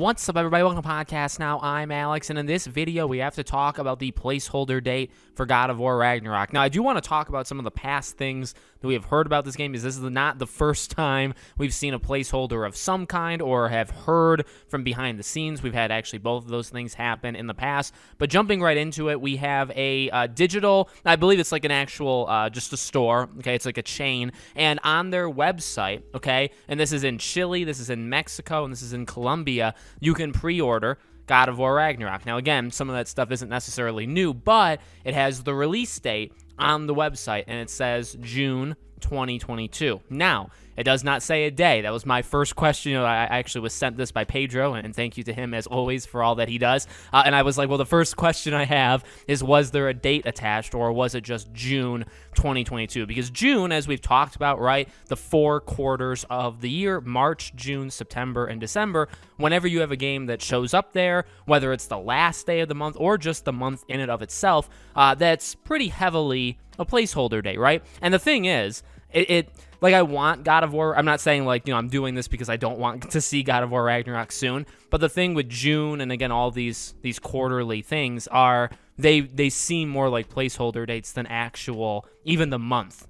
What's up, everybody? Welcome to Podcast Now. I'm Alex, and in this video, we have to talk about the placeholder date for God of War Ragnarok. Now, I do want to talk about some of the past things that we have heard about this game, because this is not the first time we've seen a placeholder of some kind or have heard from behind the scenes. We've had actually both of those things happen in the past. But jumping right into it, we have a digital, I believe it's like an actual, just a store, okay? It's like a chain. And on their website, okay, and this is in Chile, this is in Mexico, and this is in Colombia, you can pre-order God of War Ragnarok. Now, again, some of that stuff isn't necessarily new, but it has the release date on the website, and it says June 2022. Now, it does not say a day. That was my first question. You know, I actually was sent this by Pedro, and thank you to him, as always, for all that he does. And I was like, well, the first question I have is, was there a date attached, or was it just June 2022? Because June, as we've talked about, right, the 4 quarters of the year, March, June, September, and December, whenever you have a game that shows up there, whether it's the last day of the month or just the month in and of itself, that's pretty heavily a placeholder day, right? And the thing is, like, I want God of War. I'm not saying, like, you know, I'm doing this because I don't want to see God of War Ragnarok soon. But the thing with June and, again, all these quarterly things are they seem more like placeholder dates than actual, even the month.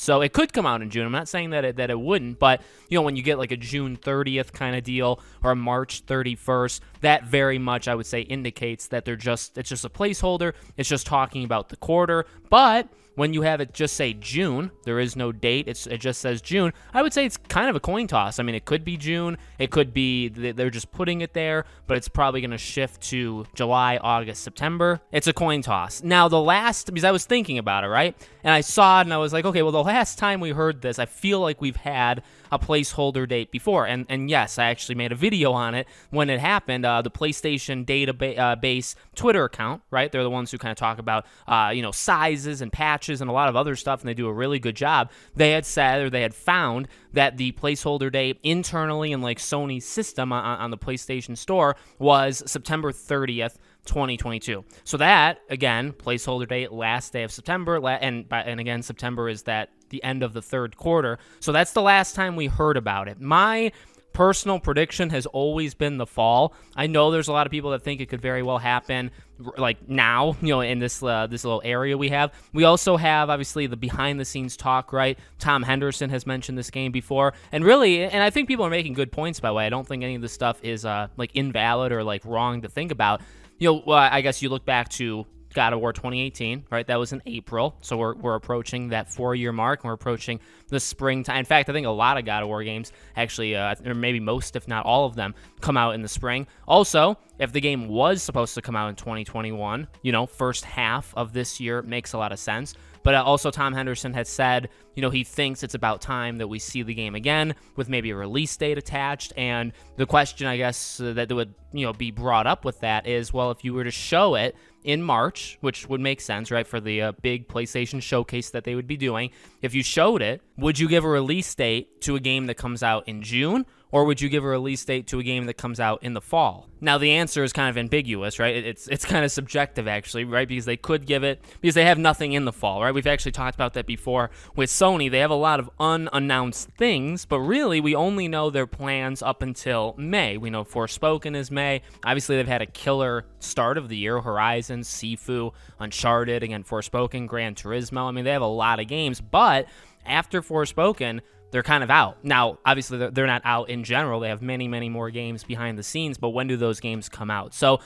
So it could come out in June. I'm not saying that it wouldn't, but, you know, when you get like a June 30th kind of deal or a March 31st, that very much, I would say, indicates that it's just a placeholder. It's just talking about the quarter. But when you have it just say June, there is no date, it just says June, I would say it's kind of a coin toss. I mean, it could be June, it could be they're just putting it there, but it's probably going to shift to July, August, September. It's a coin toss. Now, because I was thinking about it, right? And I saw it, and I was like, okay, well, the last time we heard this, I feel like we've had a placeholder date before. And yes, I actually made a video on it when it happened. The PlayStation database Twitter account, right? They're the ones who kind of talk about, you know, sizes and patches and a lot of other stuff, and they do a really good job. They had said, or they had found, that the placeholder date internally in, like, Sony's system on the PlayStation Store was September 30th, 2022. So that, again, placeholder date, last day of September, and again, September is the end of the third quarter. So that's the last time we heard about it. My personal prediction has always been the fall. I know there's a lot of people that think it could very well happen, like, now, you know, in this little area we have. We also have, obviously, the behind-the-scenes talk, right? Tom Henderson has mentioned this game before, and really, and I think people are making good points, by the way. I don't think any of this stuff is, like, invalid or, like, wrong to think about. You know, I guess you look back to God of War 2018, right? That was in April, so we're approaching that 4-year mark, and we're approaching the springtime. In fact, I think a lot of God of War games, actually, or maybe most, if not all of them, come out in the spring. Also, if the game was supposed to come out in 2021, you know, first half of this year makes a lot of sense. But also, Tom Henderson has said, you know, he thinks it's about time that we see the game again with maybe a release date attached. And the question, I guess, that would, you know, be brought up with that is, well, if you were to show it in March, which would make sense, right, for the big PlayStation showcase that they would be doing, if you showed it, would you give a release date to a game that comes out in June? Or would you give a release date to a game that comes out in the fall? Now, the answer is kind of ambiguous, right? It's kind of subjective, actually, right? Because they could give it, because they have nothing in the fall, right? We've actually talked about that before with Sony. They have a lot of unannounced things, but really, we only know their plans up until May. We know Forspoken is May. Obviously, they've had a killer start of the year. Horizon, Sifu, Uncharted, again, Forspoken, Gran Turismo. I mean, they have a lot of games, but after Forspoken, they're kind of out. Now, obviously, they're not out in general. They have many, many more games behind the scenes, but when do those games come out? So,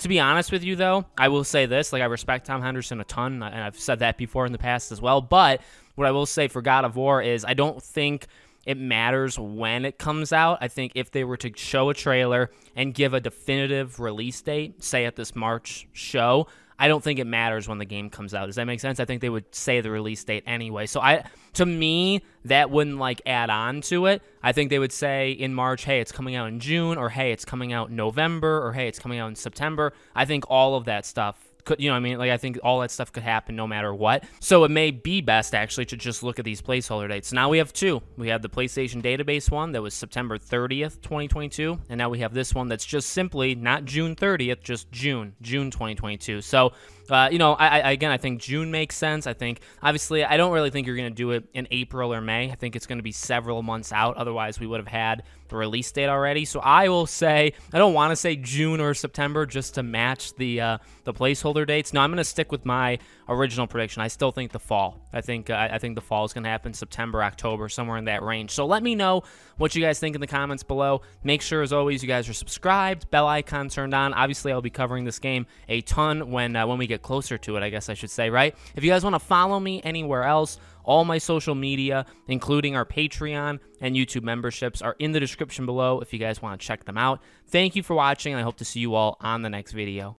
to be honest with you, though, I will say this. Like, I respect Tom Henderson a ton, and I've said that before in the past as well, but what I will say for God of War is I don't think it matters when it comes out. I think if they were to show a trailer and give a definitive release date, say at this March show, I don't think it matters when the game comes out. Does that make sense? I think they would say the release date anyway. So to me, that wouldn't, like, add on to it. I think they would say in March, hey, it's coming out in June, or hey, it's coming out in November, or hey, it's coming out in September. I think all of that stuff could, you know what I mean? Like, I think all that stuff could happen no matter what. So it may be best, actually, to just look at these placeholder dates. So now we have two. We have the PlayStation database one that was September 30th, 2022. And now we have this one that's just simply not June 30th, just June 2022. So, you know, again, I think June makes sense. I think, obviously, I don't really think you're going to do it in April or May. I think it's going to be several months out. Otherwise, we would have had the release date already. So I will say, I don't want to say June or September just to match the placeholder dates. No, I'm going to stick with my original prediction. I still think the fall. I think the fall is going to happen September, October, somewhere in that range. So let me know what you guys think in the comments below. Make sure, as always, you guys are subscribed, bell icon turned on. Obviously, I'll be covering this game a ton when we get closer to it, I guess I should say, right? If you guys want to follow me anywhere else, all my social media, including our Patreon and YouTube memberships, are in the description below if you guys want to check them out. Thank you for watching, and I hope to see you all on the next video.